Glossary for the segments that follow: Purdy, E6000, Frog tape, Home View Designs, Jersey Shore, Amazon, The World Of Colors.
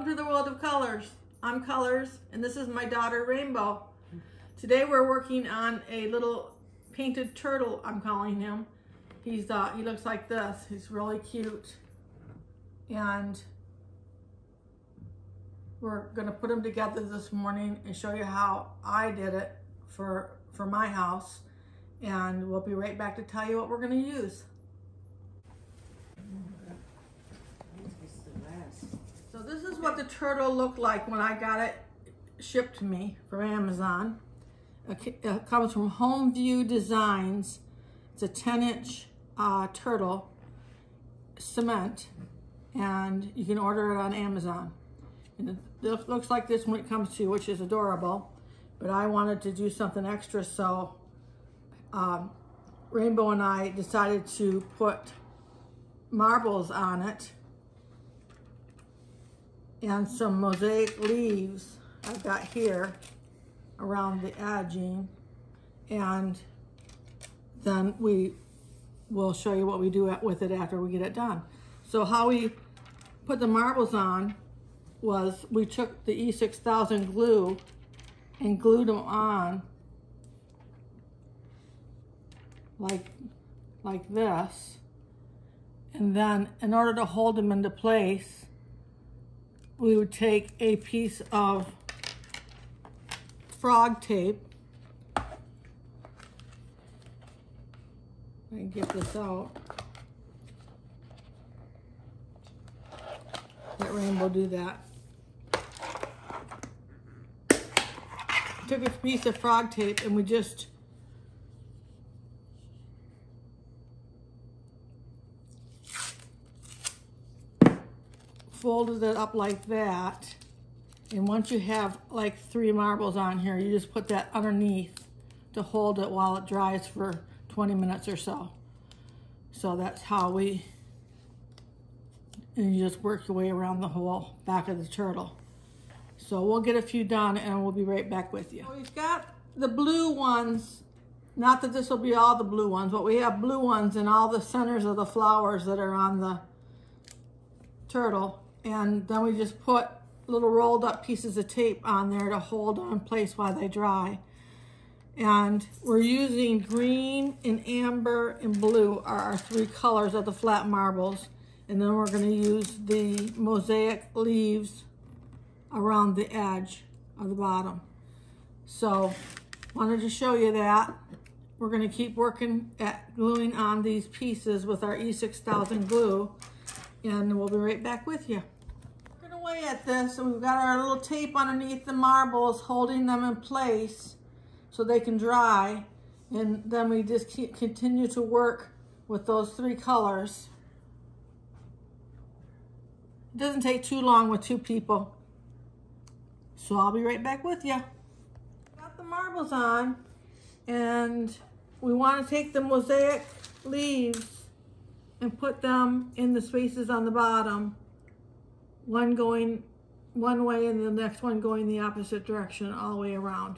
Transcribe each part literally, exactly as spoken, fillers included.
welcome to the world of colors. I'm Colors, and this is my daughter Rainbow. Today we're working on a little painted turtle, I'm calling him. He's uh, he looks like this. He's really cute. And we're gonna put them together this morning and show you how I did it for, for my house. And we'll be right back to tell you what we're gonna use. So this is what the turtle looked like when I got it shipped to me from Amazon. It comes from Home View Designs. It's a ten inch uh, turtle cement, and you can order it on Amazon. And it looks like this when it comes to you, which is adorable, but I wanted to do something extra, so um, Rainbow and I decided to put marbles on it and some mosaic leaves I've got here around the edging, and then we will show you what we do with it after we get it done. So how we put the marbles on was we took the E six thousand glue and glued them on like, like this. And then in order to hold them into place, we would take a piece of Frog tape. I can get this out. Let Rainbow do that. Took a piece of Frog tape and we just folded it up like that. And once you have like three marbles on here, you just put that underneath to hold it while it dries for twenty minutes or so. So that's how we, and you just work your way around the whole back of the turtle. So we'll get a few done and we'll be right back with you. So we've got the blue ones, not that this will be all the blue ones, but we have blue ones in all the centers of the flowers that are on the turtle. And then we just put little rolled up pieces of tape on there to hold on in place while they dry. And we're using green and amber and blue are our three colors of the flat marbles. And then we're going to use the mosaic leaves around the edge of the bottom. So wanted to show you that. We're going to keep working at gluing on these pieces with our E six thousand glue, and we'll be right back with you. Away at this, and we've got our little tape underneath the marbles holding them in place so they can dry, and then we just keep continue to work with those three colors. It doesn't take too long with two people, so I'll be right back with you. Got the marbles on, and we want to take the mosaic leaves and put them in the spaces on the bottom, one going one way and the next one going the opposite direction all the way around.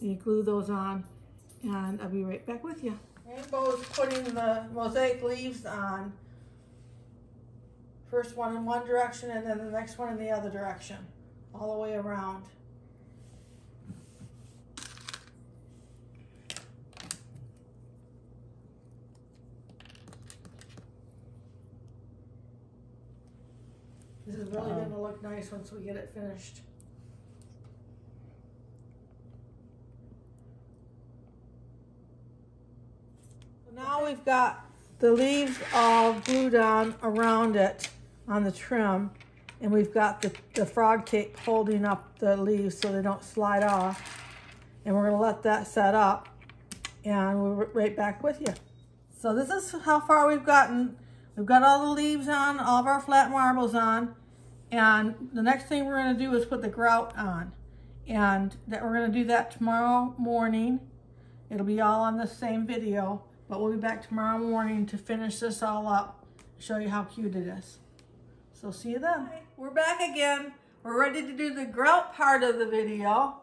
And you glue those on, and I'll be right back with you. Rainbow's putting the mosaic leaves on. First one in one direction and then the next one in the other direction, all the way around. This is really going to look nice once we get it finished. So now we've got the leaves all glued on around it on the trim, and we've got the, the frog tape holding up the leaves so they don't slide off. And we're going to let that set up, and we're right back with you. So this is how far we've gotten. We've got all the leaves on, all of our flat marbles on, and the next thing we're going to do is put the grout on, and that we're going to do that tomorrow morning. It'll be all on the same video, but we'll be back tomorrow morning to finish this all up, show you how cute it is. So see you then. Hi, we're back again. We're ready to do the grout part of the video.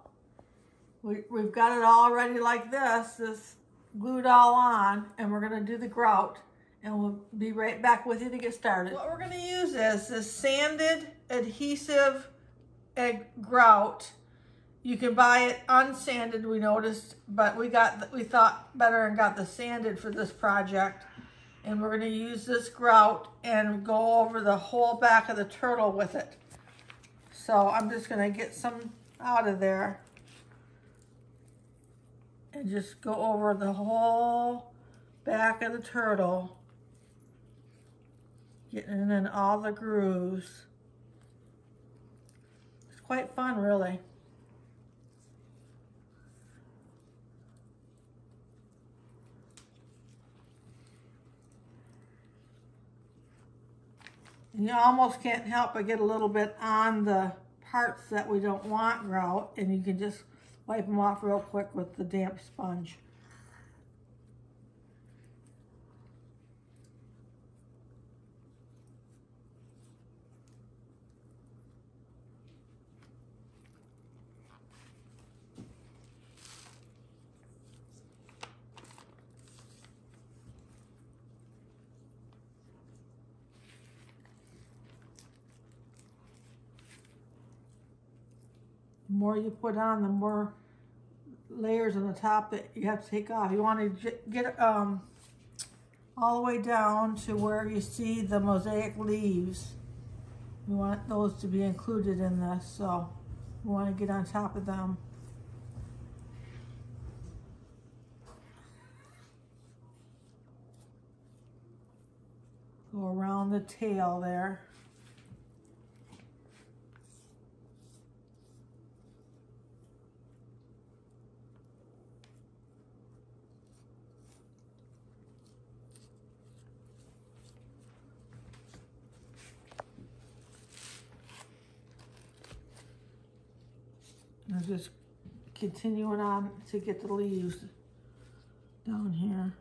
We, we've got it all ready like this, this glued all on, and we're going to do the grout. And we'll be right back with you to get started. What we're going to use is this sanded adhesive egg grout. You can buy it unsanded, we noticed, but we got we thought better and got the sanded for this project. And we're going to use this grout and go over the whole back of the turtle with it. So I'm just going to get some out of there and just go over the whole back of the turtle, getting in all the grooves. It's quite fun, really. And you almost can't help but get a little bit on the parts that we don't want grout, and you can just wipe them off real quick with the damp sponge. The more you put on, the more layers on the top that you have to take off. You want to get um, all the way down to where you see the mosaic leaves. We want those to be included in this, so we want to get on top of them. Go around the tail there. I'm just continuing on to get the leaves down here.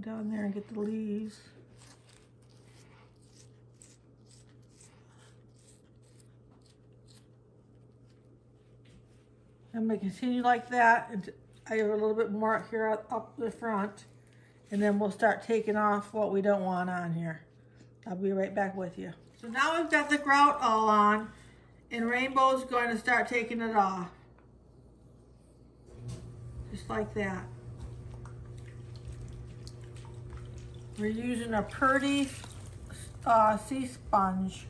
Go down there and get the leaves. I'm going to continue like that, and I have a little bit more up here up the front, and then we'll start taking off what we don't want on here. I'll be right back with you. So now we've got the grout all on, and Rainbow's going to start taking it off. Just like that. We're using a Purdy uh, sea sponge.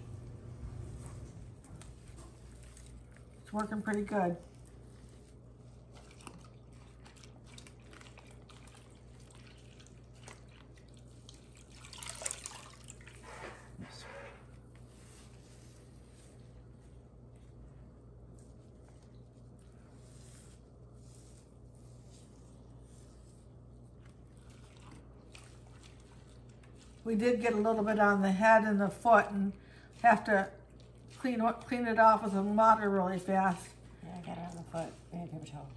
It's working pretty good. We did get a little bit on the head and the foot, and have to clean clean it off with a water really fast. Yeah, I got it on the foot. I need a paper towel.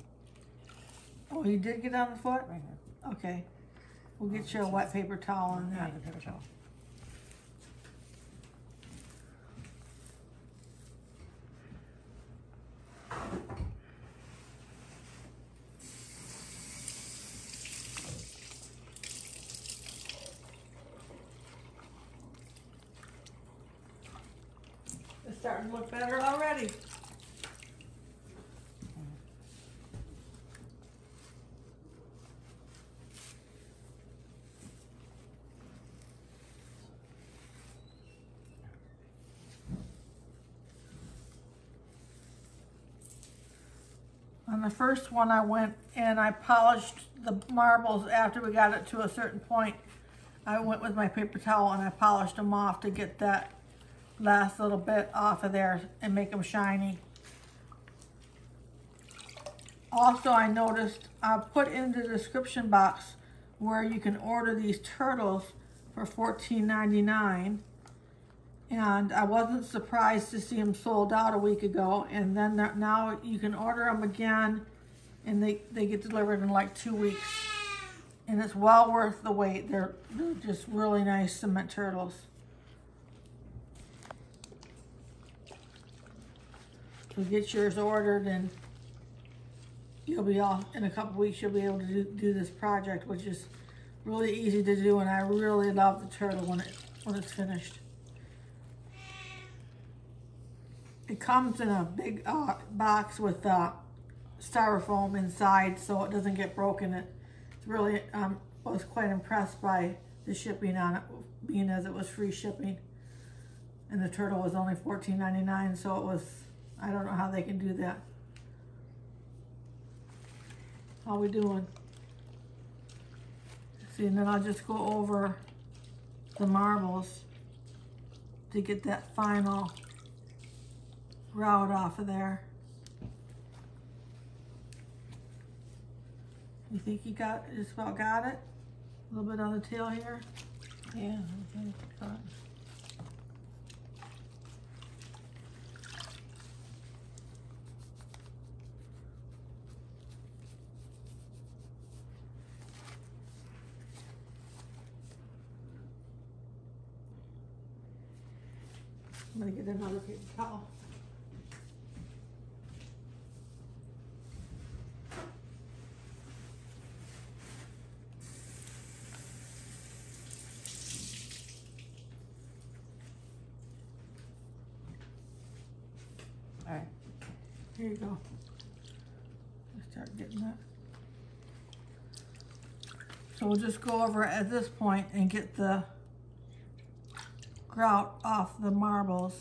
Oh, you did get on the foot? Right here. Okay. We'll get oh, you a wet paper towel in there. I need a paper towel. Starting to look better already. On the first one, I went and I polished the marbles after we got it to a certain point. I went with my paper towel and I polished them off to get that last little bit off of there and make them shiny. Also, I noticed I put in the description box where you can order these turtles for fourteen ninety-nine, and I wasn't surprised to see them sold out a week ago. And then now you can order them again, and they, they get delivered in like two weeks. And it's well worth the wait. They're, they're just really nice cement turtles. So get yours ordered, and you'll be off in a couple weeks. You'll be able to do, do this project, which is really easy to do, and I really love the turtle when it when it's finished. It comes in a big uh, box with uh, styrofoam inside, so it doesn't get broken. It really um, was quite impressed by the shipping on it, being as it was free shipping, and the turtle was only fourteen ninety-nine. So it was, I don't know how they can do that. How we doing? See, and then I'll just go over the marbles to get that final route off of there. You think you got, just about got it? A little bit on the tail here. Yeah, I think I got it. I'm gonna get another paper towel. All right, here you go. Let's start getting that. So we'll just go over at this point and get the grout off the marbles.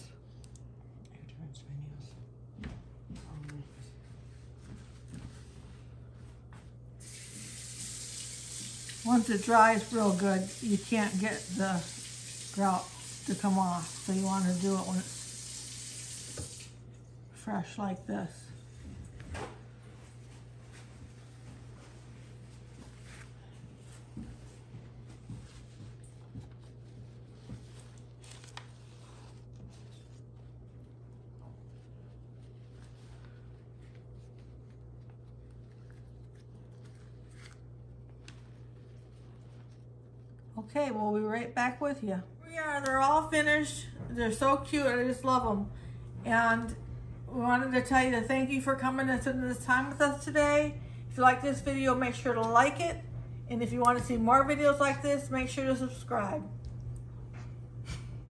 Once it dries real good, you can't get the grout to come off, so you want to do it when it's fresh like this. Okay, well, we'll be right back with you. Yeah, they're all finished. They're so cute. I just love them. And we wanted to tell you to thank you for coming and spending this time with us today. If you like this video, make sure to like it. And if you want to see more videos like this, make sure to subscribe.